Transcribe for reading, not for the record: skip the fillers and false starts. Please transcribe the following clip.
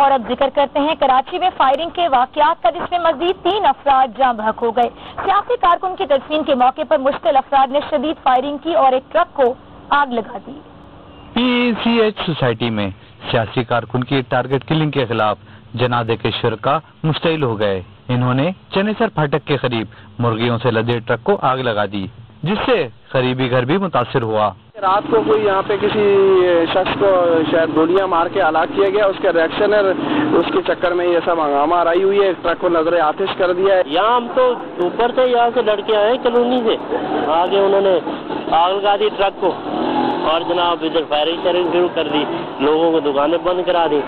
और अब जिक्र करते हैं कराची में फायरिंग के वाकयात का, जिसमें मजीद 3 अफराद जाम बहक हो गए। सियासी कारकुन की तदफीन के मौके पर मुश्तिल अफराद ने शदीद फायरिंग की और एक ट्रक को आग लगा दी। PECH सोसाइटी में सियासी कारकुन की टारगेट किलिंग के खिलाफ जनाजे के शुरका मुश्तिल हो गए। इन्होंने चनेसर फाटक के करीब मुर्गियों से लदे ट्रक को आग लगा दी, जिससे करीबी घर भी मुतासिर हुआ। रात को कोई यहाँ पे किसी शख्स को शायद गोलियां मार के हलाक किया गया, उसका रिएक्शन है, उसके चक्कर में ये सब हंगामा आई हुई है। ट्रक को नजर आतिश कर दिया है। यहाँ हम तो ऊपर से यहाँ से लड़के आए कॉलोनी से, आगे उन्होंने आग लगा दी ट्रक को और जनाब इधर फायरिंग शुरू कर दी, लोगों को दुकानें बंद करा दी।